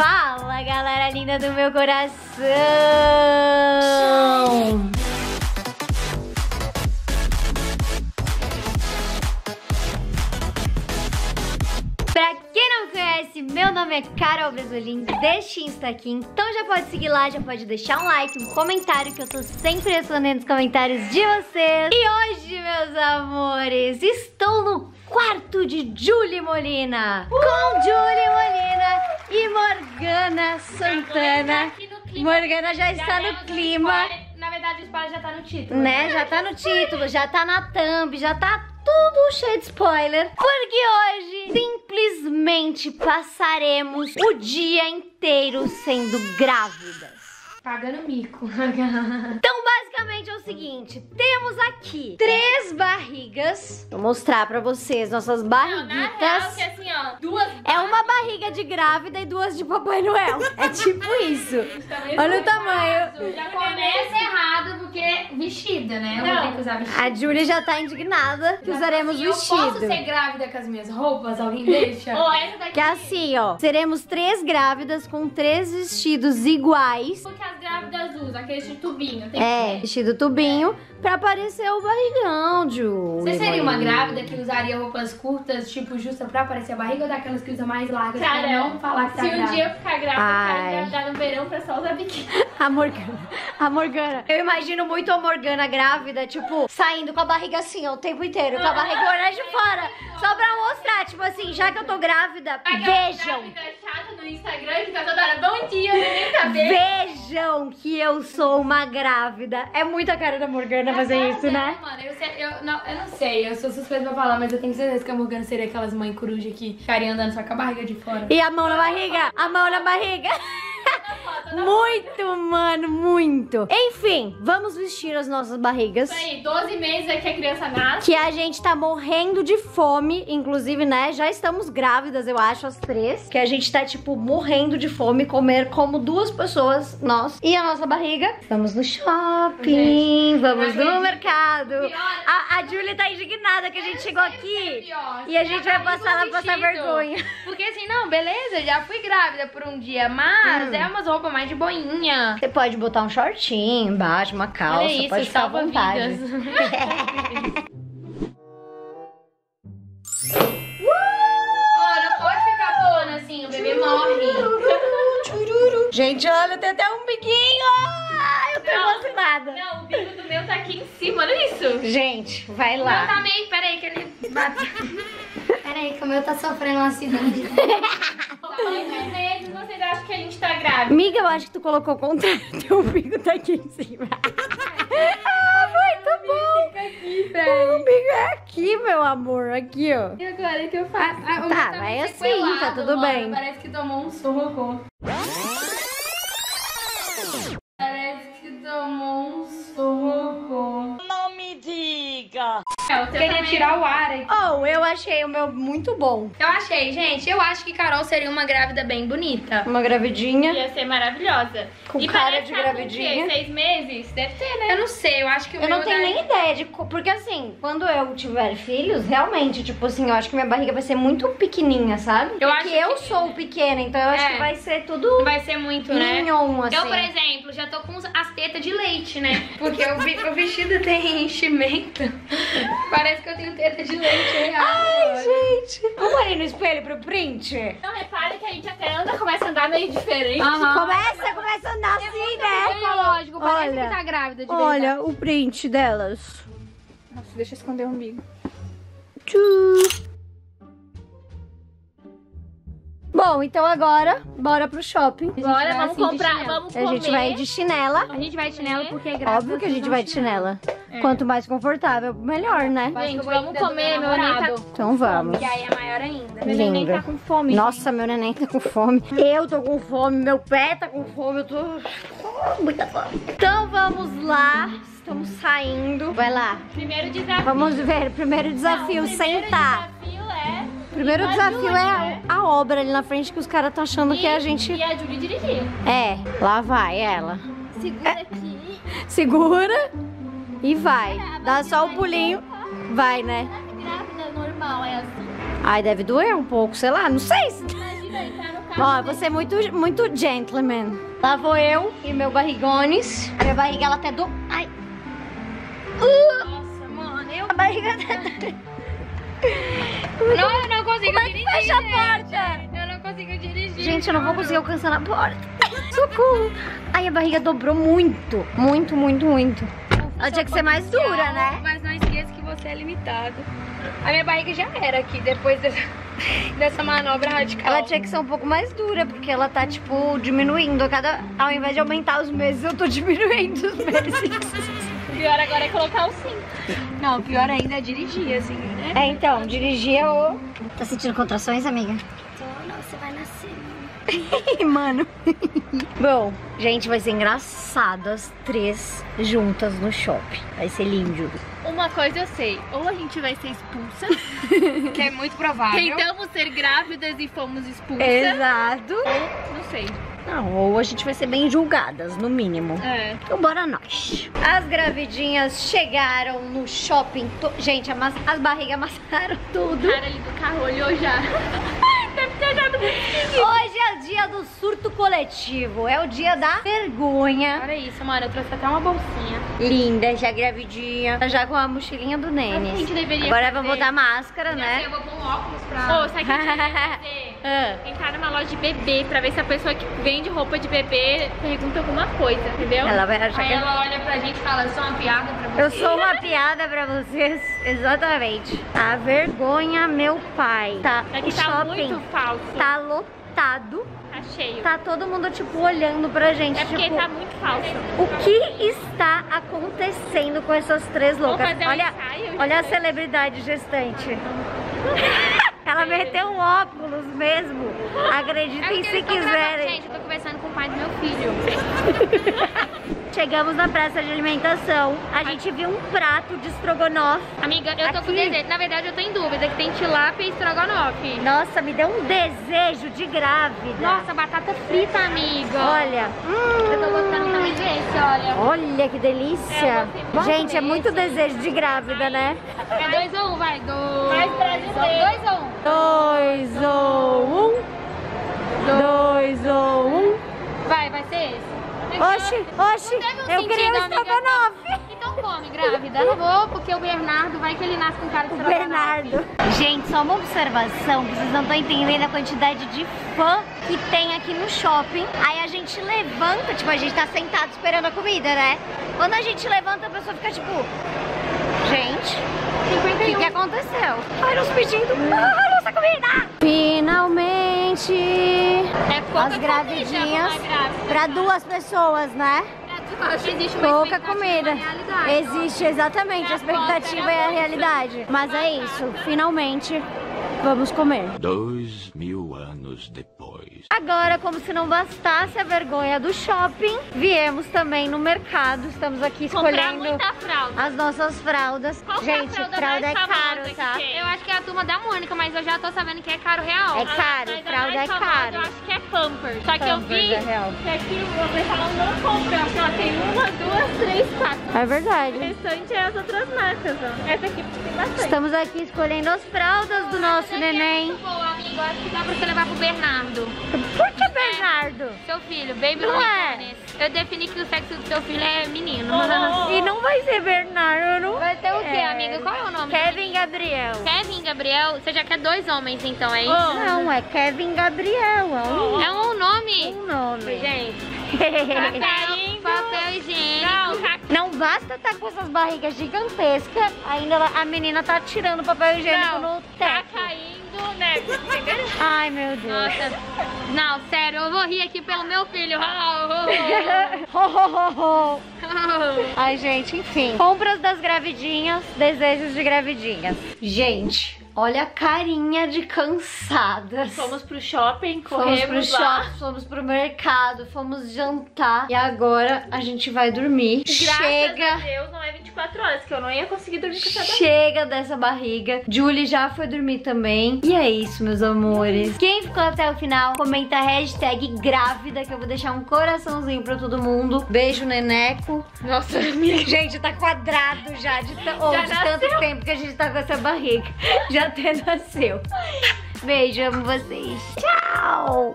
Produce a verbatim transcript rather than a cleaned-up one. Fala, galera linda do meu coração! Pra quem não me conhece, meu nome é Carol Bresolin, deste Insta aqui. Então já pode seguir lá, já pode deixar um like, um comentário, que eu tô sempre respondendo os comentários de vocês. E hoje, meus amores, estou no quarto de Jully Molinna. Uh! Com Jully Molinna e Morgana Santana. Morgana já está no clima. Na verdade, o spoiler já tá no título. Né? Já tá no título, já tá na thumb, já tá tudo cheio de spoiler. Porque hoje, simplesmente, passaremos o dia inteiro sendo grávidas. Pagando mico. Então, basicamente é o seguinte, temos aqui três barrigas. Vou mostrar pra vocês nossas barriguitas. Não, na real, que assim, ó, duas é uma barriga de grávida e duas de Papai Noel. É tipo isso. Olha o tamanho. Já começa errado porque vestida, né? Eu não. Vou ter que usar vestido. A Júlia já tá indignada que já usaremos assim, vestido. Eu posso ser grávida com as minhas roupas? Alguém deixa? Ou essa daqui. Que assim, ó, seremos três grávidas com três vestidos iguais. Porque as grávidas usam aquele vestido tubinho. Tem é, que vestido tubinho é. Pra aparecer o barrigão, Ju. Você seria uma grávida que usaria roupas curtas, tipo, justa pra aparecer a barriga, ou daquelas que usa mais largas? Cara, pra não falar que tá se grávida. Um dia eu ficar grávida, cara, eu engravidar no verão pra só usar biquíni. A Morgana, a Morgana. Eu imagino muito a Morgana grávida, tipo, saindo com a barriga assim, ó, o tempo inteiro, com a barrigona de fora. Só pra mostrar, tipo assim, já que eu tô grávida, vejam. Grávida chata no Instagram, que tá toda hora, bom dia, nem saber. Vejam que eu sou uma grávida. É muita cara da Morgana fazer isso, né? Mano, eu, sei, eu, não, eu não sei, eu sou suspeita pra falar, mas eu tenho certeza que a Morgana seria aquelas mães coruja que ficariam andando só com a barriga de fora. E a mão na barriga, a mão na barriga. Muito, mano, muito. Enfim, vamos vestir as nossas barrigas. Isso aí, doze meses é que a criança nasce. Que a gente tá morrendo de fome, inclusive, né? Já estamos grávidas, eu acho, as três. Que a gente tá, tipo, morrendo de fome, comer como duas pessoas, nós e a nossa barriga. Vamos no shopping, gente, vamos no gente, mercado. A, a Júlia tá indignada que a gente chegou aqui pior, e a gente vai passar lá pra passar vergonha. Porque assim, não, beleza, já fui grávida por um dia, mas hum. é umas roupas mais de boinha. Você pode botar um shortinho embaixo, uma calça, olha isso, pode ficar à vontade. Olha, pode ficar boa assim, o bebê morre. Gente, olha, tem até um biquinho. Eu tô não, emocionada. Não, o bico do meu tá aqui em cima, olha isso. Gente, vai lá. Não, tá meio, peraí que ele bate. Peraí que o meu tá sofrendo um acidente. Dois meses, vocês acham que a gente tá grávida? Amiga, eu acho que tu colocou o contrário. Teu bico tá aqui em cima. Ah, muito bom. Fica aqui, velho. O bico é aqui, meu amor. Aqui, ó. E agora, o que eu faço? Ah, ah, tá, tá, vai assim, tá tudo mano, bem. Parece que tomou um soco. Tomou um soco. Não me diga. Eu queria também tirar o ar aqui. Oh, eu achei o meu muito bom. Eu achei, gente. Eu acho que Carol seria uma grávida bem bonita. Uma gravidinha. Ia ser maravilhosa. Com e cara de gravidinha. Com seis meses? Deve ter, né? Eu não sei, eu acho que o eu meu... Eu não tenho nem ideia de... Porque assim, quando eu tiver filhos, realmente, tipo assim, eu acho que minha barriga vai ser muito pequenininha, sabe? Eu Porque acho eu que... sou pequena, então eu acho é. que vai ser tudo... Vai ser muito, mignon, né? Assim. Eu, por exemplo, já tô com as tetas de leite, né? Porque o vestido tem enchimento. Parece que eu tenho teta de leite real. Ai, agora. Gente. Vamos ali no espelho pro print? Não, repare que a gente até anda, começa a andar meio diferente. Uhum. Começa, começa a andar é assim, né? É lógico, parece olha, que tá grávida de olha verdade. Olha o print delas. Nossa, deixa eu esconder o umbigo. Tchau. Bom, então agora, bora pro shopping. Bora, vamos assim, comprar, vamos comer. A gente vai de chinela. A gente vai de chinela porque é grávida. Óbvio que a gente vai de chinela. É. Quanto mais confortável, melhor, né? Gente, vamos comer, meu neném tá... Então vamos. E aí é maior ainda. Meu neném tá com fome. Nossa, meu neném tá com fome. Eu tô com fome, meu pé tá com fome, eu tô... Muita fome. Então vamos lá. Estamos saindo. Vai lá. Primeiro desafio. Vamos ver, primeiro desafio, Não, primeiro sentar. Desafio é... Primeiro a desafio Júlia, é a, a obra ali na frente que os caras estão achando e, que a gente... E a Júlia dirigir. É, lá vai ela. Segura é. aqui. Segura e vai. Caramba, dá só o pulinho. Vai, vai, né? Grávida normal é assim. Ai, deve doer um pouco, sei lá, não sei. Imagina, ele tá no carro. Ó, você é muito, muito gentleman. Lá vou eu e meu barrigones. A minha barriga, ela até do... Ai. Uh! Nossa, mano, eu... A barriga até... Não, eu não consigo Como dirigir, fecha a porta? Gente, eu não consigo dirigir. Gente, eu não vou conseguir alcançar a porta. Socorro. Ai, a barriga dobrou muito. Muito, muito, muito. Ela tinha que ser mais dura, né? Mas não esqueça que você é limitado. A minha barriga já era aqui, depois dessa, dessa manobra radical. Ela tinha que ser um pouco mais dura, porque ela tá, tipo, diminuindo. A cada, ao invés de aumentar os meses, eu tô diminuindo os meses. Pior agora é colocar o cinto. Não, pior ainda é dirigir, assim, né? É, então, dirigir é o... Tá sentindo contrações, amiga? Tô, não, você vai nascer. Mano. Bom, gente, vai ser engraçado as três juntas no shopping. Vai ser lindo. Uma coisa eu sei, ou a gente vai ser expulsa, que é muito provável. Tentamos ser grávidas e fomos expulsas. Exato. Ou, não sei. Não, ou a gente vai ser bem julgadas, no mínimo. É. Então bora nós. As gravidinhas chegaram no shopping. To... Gente, mas... as barrigas amassaram tudo. A cara ali do carro olhou já. Hoje é o dia do surto coletivo. É o dia da vergonha. Olha isso, mano. Eu trouxe até uma bolsinha. Linda, já gravidinha. Já com a mochilinha do Nene. A gente deveria Agora fazer... vamos botar máscara, Minha né? Eu vou pôr um óculos pra... Oh, sabe o que a gente vai fazer? Ah. Entrar numa loja de bebê pra ver se a pessoa que vende roupa de bebê pergunta alguma coisa, entendeu? Ela vai achar Aí que... ela olha pra gente e fala, eu sou uma piada pra vocês. Eu sou uma piada pra vocês, exatamente. A vergonha, meu pai. Tá, é que o tá shopping muito falso. Tá lotado. Tá cheio. Tá todo mundo, tipo, olhando pra gente. É porque tipo, tá muito falso. O que está acontecendo com essas três loucas? Olha, um olha a celebridade gestante. Ah, Ela meteu um óculos mesmo. Acreditem se quiserem. Gente, eu tô conversando com o pai do meu filho. Chegamos na praça de alimentação. A gente viu um prato de estrogonofe. Amiga, eu tô com desejo. Na verdade, eu tô em dúvida que tem tilápia e estrogonofe. Nossa, me deu um desejo de grávida. Nossa, batata frita, amiga. Olha. Hum. Eu tô gostando também desse, olha. Olha que delícia. É, gente, é muito desejo de grávida, Ai. né? É dois ou um, vai. Dois. Mais prazer. Dois ou um. Dois ou um. Dois ou um. Vai, vai ser esse. Oxi, oxi, eu queria um estrogonofe. Então come, grávida. Não vou, porque o Bernardo vai que ele nasce com cara de Bernardo. Gente, só uma observação, vocês não estão entendendo a quantidade de fã que tem aqui no shopping. Aí a gente levanta, tipo, a gente tá sentado esperando a comida, né? Quando a gente levanta, a pessoa fica tipo... Gente, o que, que aconteceu? Ai, nos pedindo ah, nossa comida! Finalmente! É pouca as gravidinhas para duas pessoas, né? Acho existe uma pouca comida. Existe exatamente, é a expectativa e a realidade. Mas é isso, finalmente vamos comer. Dois mil anos depois. Agora, como se não bastasse a vergonha do shopping, viemos também no mercado. Estamos aqui escolhendo muita fralda. As nossas fraldas. Qual Gente, fralda, fralda é caro, tá? Eu acho que é a turma da Mônica, mas eu já tô sabendo que é caro real. É caro, a fralda é caro. Eu acho que é Pampers. Só que Pampers eu vi é real. que aqui o pessoal não compra. Eu acho que ela tem uma, duas, três, quatro. É verdade. O restante é as outras marcas, ó. Essa aqui tem bastante. Estamos aqui escolhendo as fraldas do nosso Nossa, neném. É muito boa, amigo. Acho que dá pra você levar pro Bernardo. Por que Bernardo? É, seu filho, baby não é. Eu defini que o sexo do seu filho é menino. Oh, oh, oh. E não vai ser Bernardo, não? Vai ter o quê, amiga? Qual é o nome? Kevin Gabriel. Kevin Gabriel? Você já quer dois homens, então, é isso? Oh. Não, é Kevin Gabriel. É um, oh. é um nome? Um nome. Gente. Papel, papel higiênico. Não, não basta estar com essas barrigas gigantescas, ainda a menina tá tirando papel higiênico não. no teto. Tá caindo, né? Ai, meu Deus. Nossa. Não, sério, eu vou rir aqui pelo meu filho. Oh, oh, oh. Ai, gente, enfim. Compras das gravidinhas, desejos de gravidinhas. Gente, olha a carinha de cansadas. Fomos pro shopping, corremos fomos pro lá. shopping, fomos pro mercado, fomos jantar. E agora a gente vai dormir. Graças Chega. a Deus, não é vinte e quatro horas, que eu não ia conseguir dormir com essa barriga. Chega dessa barriga. Jully já foi dormir também. E é isso, meus amores. Quem ficou até o final, comenta a hashtag grávida, que eu vou deixar um coraçãozinho pra todo mundo. Beijo, Neneco. Nossa, minha gente, tá quadrado já de, oh, já de tanto tempo que a gente tá com essa barriga. Já até nasceu. Beijo, amo vocês. Tchau!